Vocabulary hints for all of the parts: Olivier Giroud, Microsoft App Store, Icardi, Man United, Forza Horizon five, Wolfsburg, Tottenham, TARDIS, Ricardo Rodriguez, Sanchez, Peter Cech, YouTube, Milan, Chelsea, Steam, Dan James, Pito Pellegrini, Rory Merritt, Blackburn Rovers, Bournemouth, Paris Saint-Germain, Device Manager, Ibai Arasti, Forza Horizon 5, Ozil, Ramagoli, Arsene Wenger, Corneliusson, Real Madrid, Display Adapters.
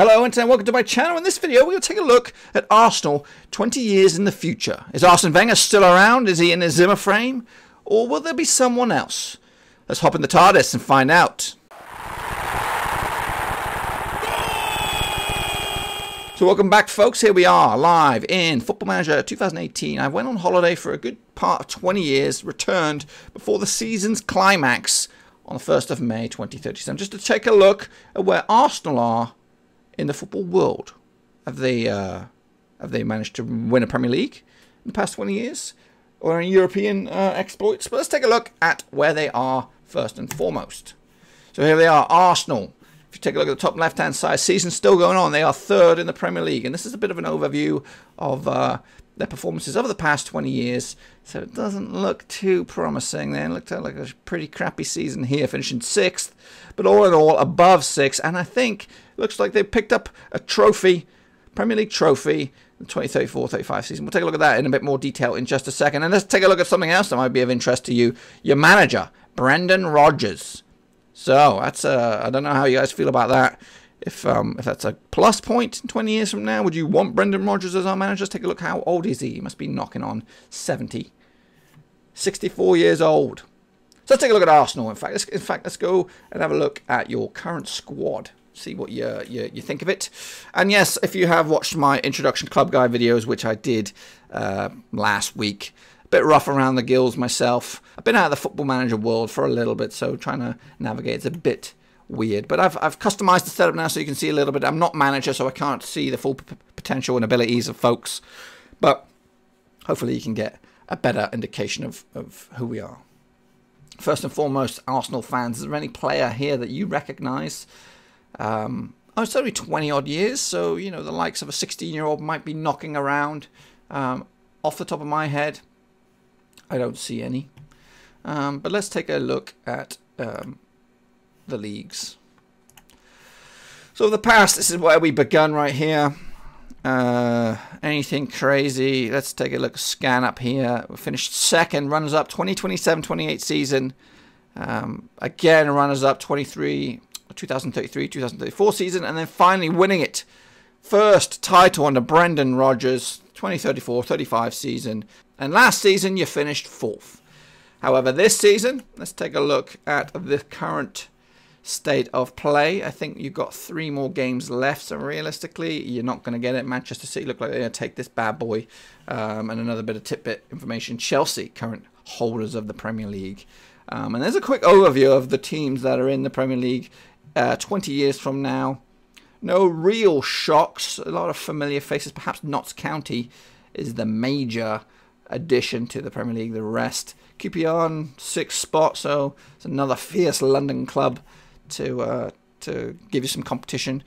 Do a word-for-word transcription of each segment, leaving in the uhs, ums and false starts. Hello and welcome to my channel. In this video we'll take a look at Arsenal twenty years in the future. Is Arsene Wenger still around? Is he in his Zimmer frame? Or will there be someone else? Let's hop in the TARDIS and find out. So welcome back folks, here we are live in Football Manager two thousand eighteen. I went on holiday for a good part of twenty years, returned before the season's climax on the first of May twenty thirty-seven, just to take a look at where Arsenal are in the football world. Have they uh, have they managed to win a Premier League in the past twenty years? Or in European uh, exploits? But let's take a look at where they are first and foremost. So here they are, Arsenal. If you take a look at the top left-hand side, season still going on. They are third in the Premier League. And this is a bit of an overview of uh, their performances over the past twenty years. So it doesn't look too promising. They looked at like a pretty crappy season here, finishing sixth. But all in all, above six. And I think it looks like they picked up a trophy, Premier League trophy, the twenty thirty-four thirty-five season. We'll take a look at that in a bit more detail in just a second. And let's take a look at something else that might be of interest to you. Your manager, Brendan Rodgers. So that's uh, I don't know how you guys feel about that. If um, if that's a plus point twenty years from now, would you want Brendan Rodgers as our manager? Let's take a look. How old is he? He must be knocking on seventy. sixty-four years old. So let's take a look at Arsenal. In fact, let's, in fact, let's go and have a look at your current squad. See what you, you you think of it. And yes, if you have watched my introduction club guy videos, which I did uh, last week. Bit rough around the gills myself. I've been out of the Football Manager world for a little bit, so trying to navigate it's a bit weird. But I've, I've customized the setup now so you can see a little bit. I'm not manager, so I can't see the full p potential and abilities of folks. But hopefully you can get a better indication of, of who we are. First and foremost, Arsenal fans, is there any player here that you recognize? Um, oh, it's only twenty odd years, so, you know, the likes of a sixteen year old might be knocking around. Um, off the top of my head, I don't see any, um, but let's take a look at um, the leagues. So the past, this is where we begun right here. Uh, anything crazy? Let's take a look, scan up here. We finished second, runners up twenty twenty-seven twenty-eight season. Um, again, runners up twenty-three, two thousand thirty-three two thousand thirty-four season, and then finally winning it. First title under Brendan Rodgers, twenty thirty-four thirty-five season. And last season, you finished fourth. However, this season, let's take a look at the current state of play. I think you've got three more games left, so realistically, you're not going to get it. Manchester City look like they're going to take this bad boy. Um, and another bit of tidbit information, Chelsea, current holders of the Premier League. Um, and there's a quick overview of the teams that are in the Premier League uh, twenty years from now. No real shocks, a lot of familiar faces. Perhaps Notts County is the major addition to the Premier League. The rest, Q P R, sixth spot, so it's another fierce London club to uh, to give you some competition.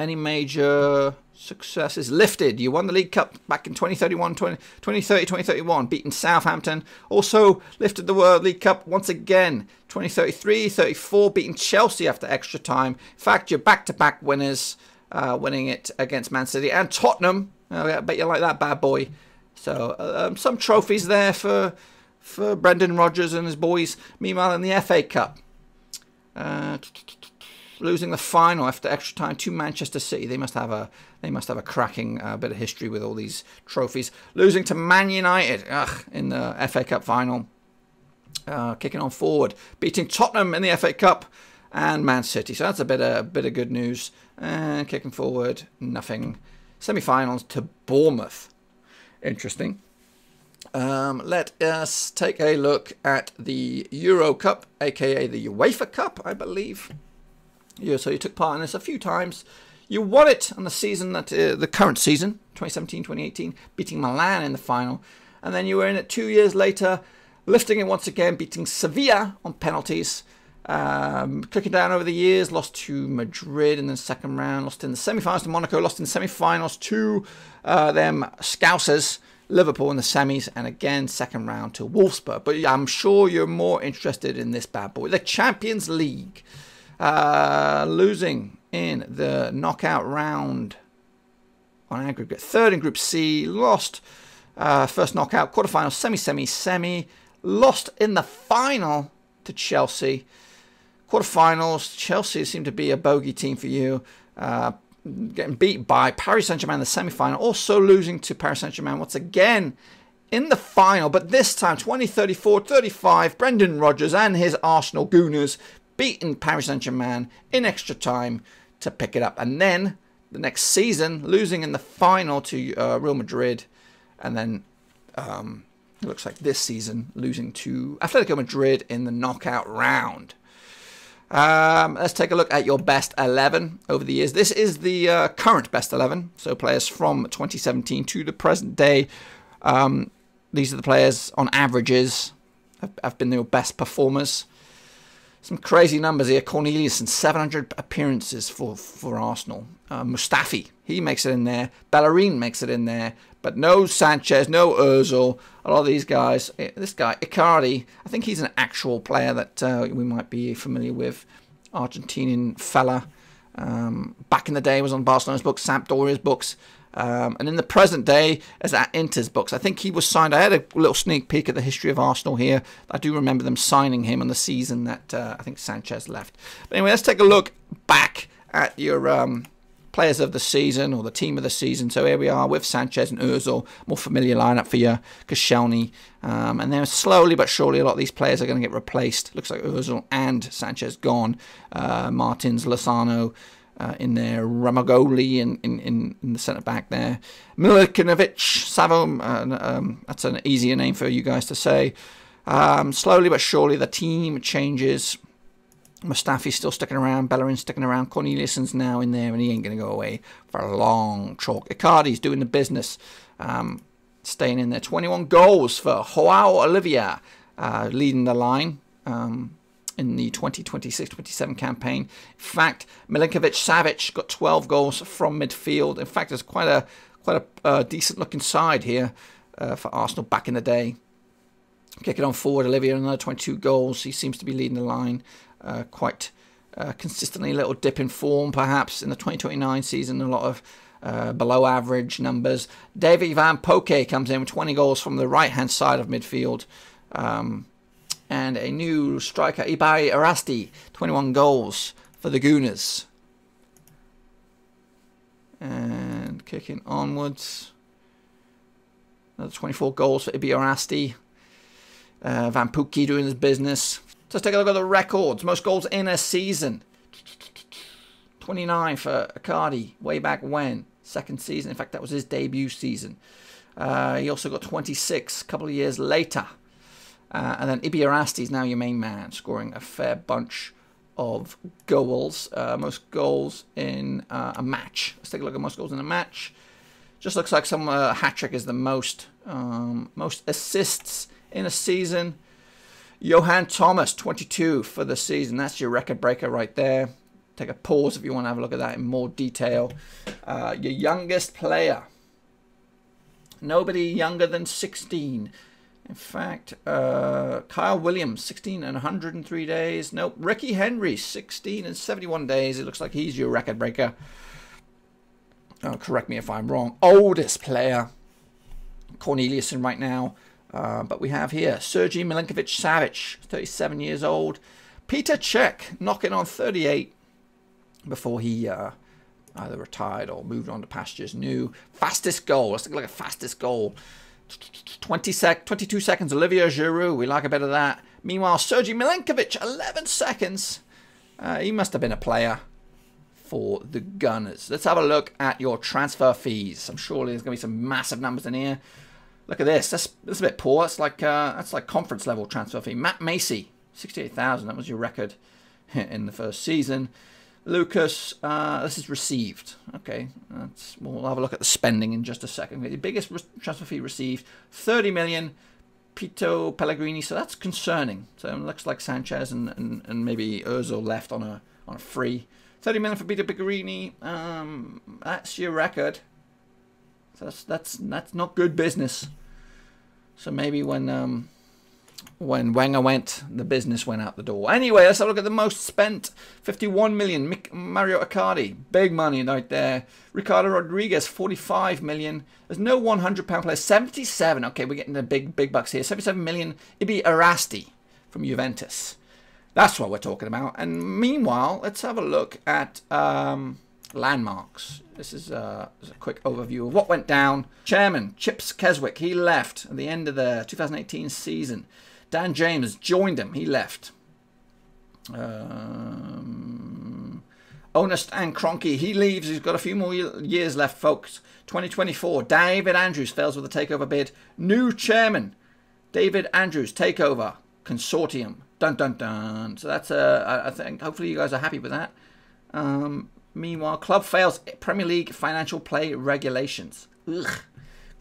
Any major successes lifted? You won the League Cup back in twenty thirty-one, twenty thirty, twenty thirty-one, beating Southampton. Also lifted the World League Cup once again, twenty thirty-three thirty-four, beating Chelsea after extra time. In fact, you're back-to-back winners, uh, winning it against Man City and Tottenham. Oh, yeah, I bet you like that bad boy. So um, some trophies there for for Brendan Rodgers and his boys. Meanwhile, in the F A Cup, uh, losing the final after extra time to Manchester City. They must have a they must have a cracking uh, bit of history with all these trophies. Losing to Man United ugh, in the F A Cup final. Uh, kicking on forward, beating Tottenham in the F A Cup and Man City. So that's a bit of, a bit of good news. And uh, kicking forward, nothing. Semi-finals to Bournemouth. Interesting. Um, let us take a look at the Euro Cup, aka the UEFA Cup, I believe. Yeah, so you took part in this a few times. You won it on the season that uh, the current season, twenty seventeen twenty eighteen, beating Milan in the final, and then you were in it two years later, lifting it once again, beating Sevilla on penalties. Um, clicking down over the years, lost to Madrid in the second round, lost in the semi-finals to Monaco, lost in the semi-finals to uh, them Scousers, Liverpool in the semis, and again second round to Wolfsburg. But I'm sure you're more interested in this bad boy, the Champions League, uh, losing in the knockout round on aggregate, third in Group C, lost uh, first knockout, quarterfinal, semi-semi-semi, lost in the final to Chelsea. Quarterfinals, Chelsea seem to be a bogey team for you. uh, getting beat by Paris Saint-Germain in the semi-final, also losing to Paris Saint-Germain once again in the final, but this time twenty, thirty-four, thirty-five, Brendan Rodgers and his Arsenal Gooners beating Paris Saint-Germain in extra time to pick it up. And then the next season, losing in the final to uh, Real Madrid, and then um, it looks like this season, losing to Atletico Madrid in the knockout round. Um, let's take a look at your best eleven over the years. This is the uh, current best eleven, so players from twenty seventeen to the present day. Um, these are the players on averages have, have been your best performers. Some crazy numbers here. Cornelius and seven hundred appearances for, for Arsenal. Uh, Mustafi, he makes it in there. Bellerin makes it in there. But no Sanchez, no Ozil. A lot of these guys. This guy, Icardi, I think he's an actual player that uh, we might be familiar with. Argentinian fella. Um, back in the day was on Barcelona's books, Sampdoria's books. Um, and in the present day is at Inter's books. I think he was signed. I had a little sneak peek at the history of Arsenal here. I do remember them signing him on the season that uh, I think Sanchez left. But anyway, let's take a look back at your um, players of the season or the team of the season. So here we are with Sanchez and Ozil. More familiar lineup for you, Koscielny. Um, and then slowly but surely a lot of these players are going to get replaced. Looks like Ozil and Sanchez gone. Uh, Martins Lozano. Uh, in there, Ramagoli in, in, in, in the centre-back there. Milinković-Savić, uh, um, that's an easier name for you guys to say. Um, slowly but surely, the team changes. Mustafi's still sticking around, Bellerin's sticking around, Corneliussen's now in there, and he ain't going to go away for a long chalk. Icardi's doing the business, um, staying in there. twenty-one goals for João Oliveira, uh, leading the line. Um, in the twenty twenty-six twenty-seven campaign. In fact, Milinković-Savić got twelve goals from midfield. In fact, there's quite a quite a uh, decent-looking side here uh, for Arsenal back in the day. Kick it on forward, Olivier, another twenty-two goals. He seems to be leading the line uh, quite uh, consistently. A little dip in form, perhaps, in the twenty twenty-nine season. A lot of uh, below-average numbers. David Van Puyvelde comes in with twenty goals from the right-hand side of midfield. Um... And a new striker, Ibai Arasti, twenty-one goals for the Gooners. And kicking onwards. Another twenty-four goals for Ibai Arasti. Uh, Van Puyvelde doing his business. So let's take a look at the records. Most goals in a season. twenty-nine for Icardi, way back when. Second season. In fact, that was his debut season. Uh, he also got twenty-six a couple of years later. Uh, and then Ibai Arasti is now your main man, scoring a fair bunch of goals. Uh, most goals in uh, a match. Let's take a look at most goals in a match. Just looks like some uh, hat-trick is the most. Um, most assists in a season. Johan Thomas, twenty-two for the season. That's your record breaker right there. Take a pause if you want to have a look at that in more detail. Uh, your youngest player. Nobody younger than sixteen. In fact, uh, Kyle Williams, sixteen and one hundred and three days. Nope. Ricky Henry, sixteen and seventy-one days. It looks like he's your record breaker. Oh, correct me if I'm wrong. Oldest player, Corneliusson right now. Uh, but we have here Sergej Milinković-Savić, thirty-seven years old. Peter Cech, knocking on thirty-eight before he uh, either retired or moved on to pastures new. Fastest goal. Let's look at fastest goal. twenty sec, twenty-two seconds, Olivier Giroud. We like a bit of that. Meanwhile, Sergej Milinković, eleven seconds. Uh, he must have been a player for the Gunners. Let's have a look at your transfer fees. I'm sure there's going to be some massive numbers in here. Look at this. That's, that's a bit poor. That's like uh, that's like conference level transfer fee. Matt Macy, sixty-eight thousand. That was your record in the first season. Lucas, uh, this is received. Okay, that's, we'll have a look at the spending in just a second. The biggest transfer fee received, thirty million, Pito Pellegrini. So that's concerning. So it looks like Sanchez and, and, and maybe Ozil left on a on a free. thirty million for Pito Pellegrini. Um, that's your record. So that's that's that's not good business. So maybe when um. When Wenger went, the business went out the door. Anyway, let's have a look at the most spent. fifty-one million. Mario Icardi. Big money right there. Ricardo Rodriguez, forty-five million. There's no one hundred pound player. seventy-seven. Okay, we're getting the big, big bucks here. seventy-seven million. Ibai Arasti from Juventus. That's what we're talking about. And meanwhile, let's have a look at um, landmarks. This is a, a quick overview of what went down. Chairman, Chips Keswick, he left at the end of the two thousand eighteen season. Dan James joined him, he left. Um, Honest and Cronky, he leaves. He's got a few more years left, folks. twenty twenty-four, David Andrews fails with a takeover bid. New chairman, David Andrews, takeover consortium. Dun, dun, dun. So that's, uh, I think, hopefully you guys are happy with that. Um, meanwhile, club fails Premier League financial play regulations. Ugh.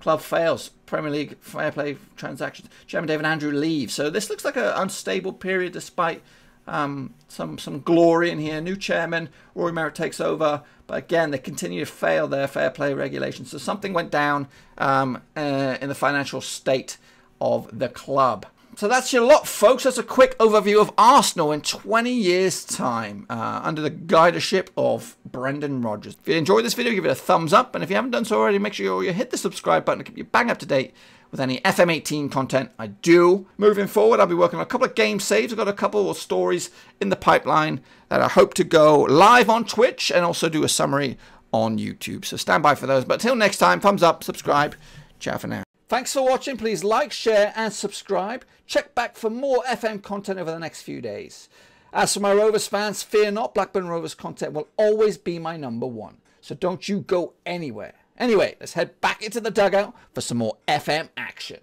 Club fails Premier League fair play transactions. Chairman David Andrew leaves. So this looks like an unstable period despite um, some some glory in here. New chairman, Rory Merritt takes over. But again, they continue to fail their fair play regulations. So something went down um, uh, in the financial state of the club. So that's your lot, folks. That's a quick overview of Arsenal in twenty years' time uh, under the guidership of Brendan Rodgers. If you enjoyed this video, give it a thumbs up. And if you haven't done so already, make sure you hit the subscribe button to keep you bang up to date with any F M eighteen content I do. Moving forward, I'll be working on a couple of game saves. I've got a couple of stories in the pipeline that I hope to go live on Twitch and also do a summary on YouTube. So stand by for those. But till next time, thumbs up, subscribe. Ciao for now. Thanks for watching. Please like, share and subscribe. Check back for more F M content over the next few days. As for my Rovers fans, fear not, Blackburn Rovers content will always be my number one. So don't you go anywhere. Anyway, let's head back into the dugout for some more F M action.